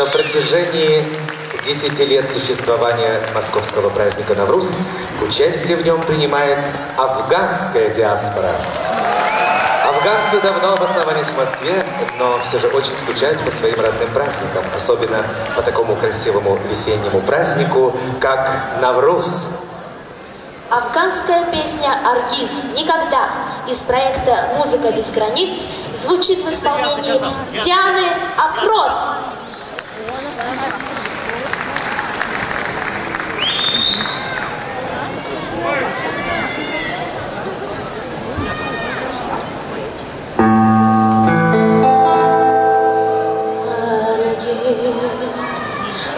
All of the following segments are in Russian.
На протяжении 10 лет существования московского праздника Навруз участие в нем принимает афганская диаспора. Афганцы давно обосновались в Москве, но все же очень скучают по своим родным праздникам, особенно по такому красивому весеннему празднику, как Навруз. Афганская песня «Аргиз» «Никогда» из проекта «Музыка без границ» звучит в исполнении Дианы Афросс. Thank you.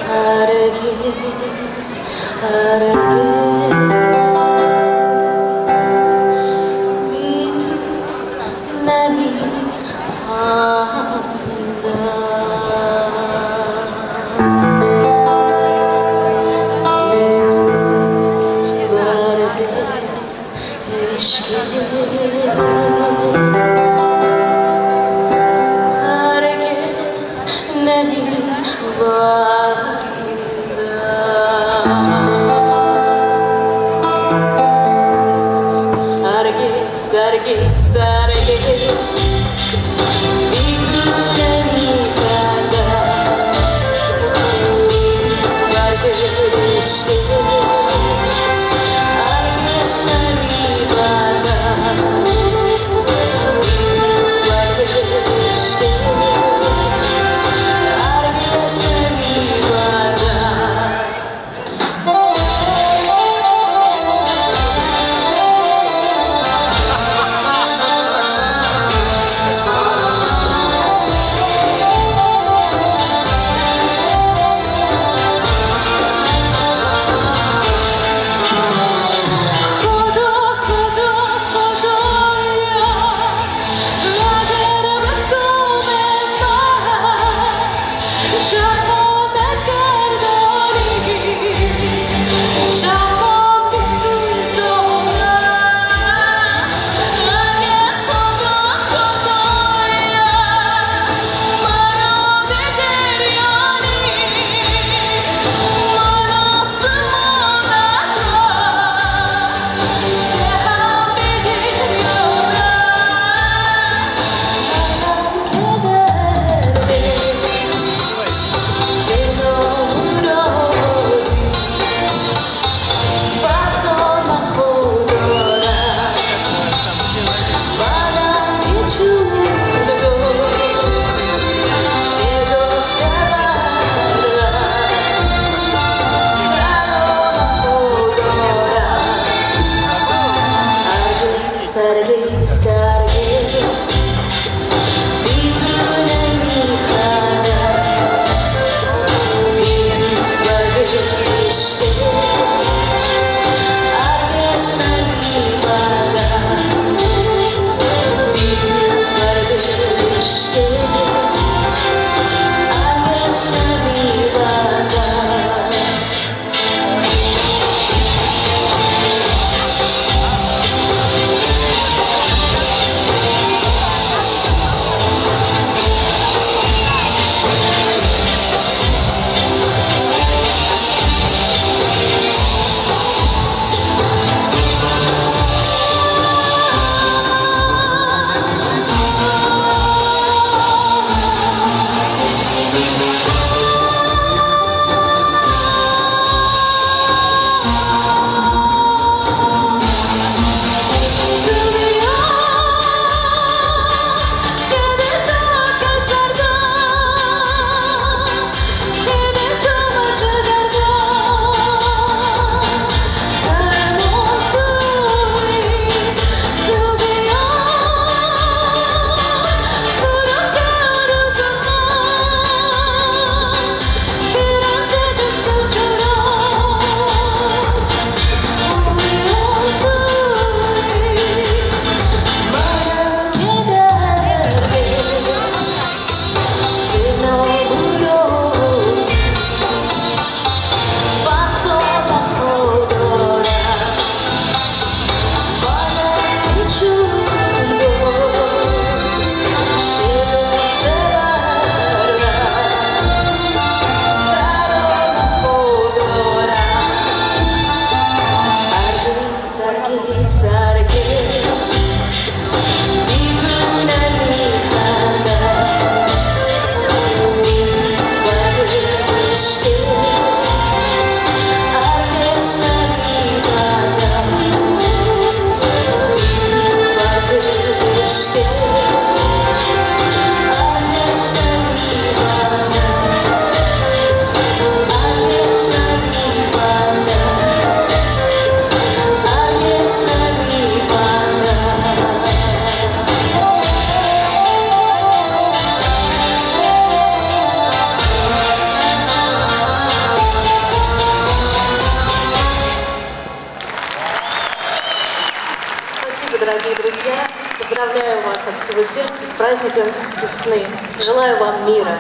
русского сердца с праздником весны. Желаю вам мира.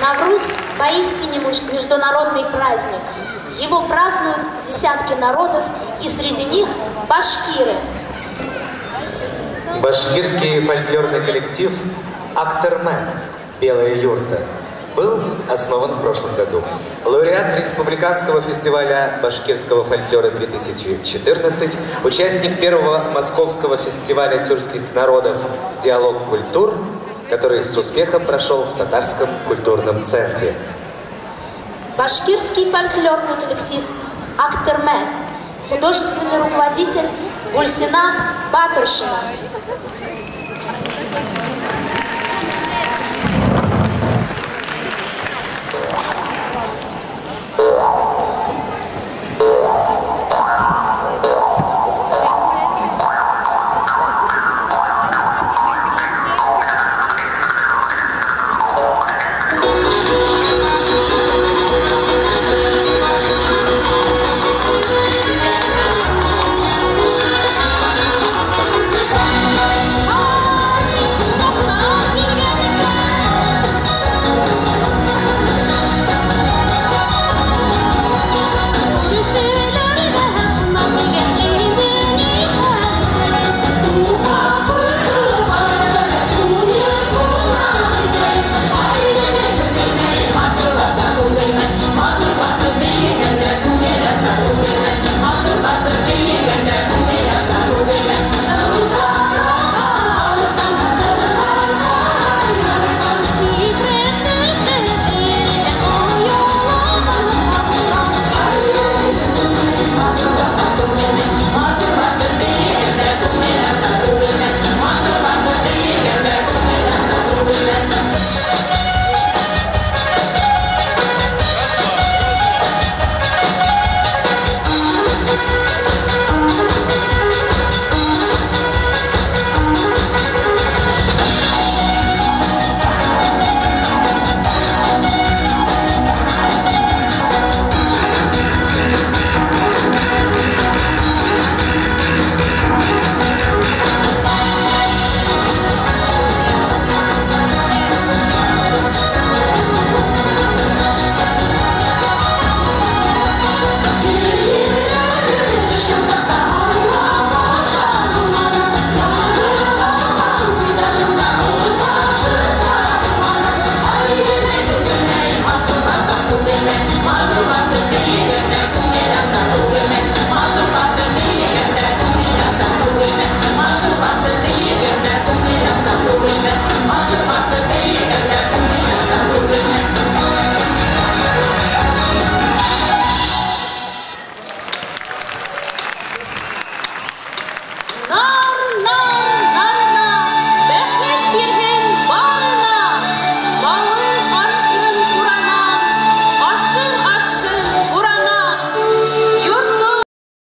Навруз поистине международный праздник. Его празднуют десятки народов, и среди них башкиры. Башкирский фольклорный коллектив «Актермен. Белая юрта» был основан в прошлом году. Лауреат Республиканского фестиваля башкирского фольклора 2014, участник первого Московского фестиваля тюркских народов «Диалог культур», который с успехом прошел в Татарском культурном центре. Башкирский фольклорный коллектив «Актермен», художественный руководитель Гульсина Батыршина.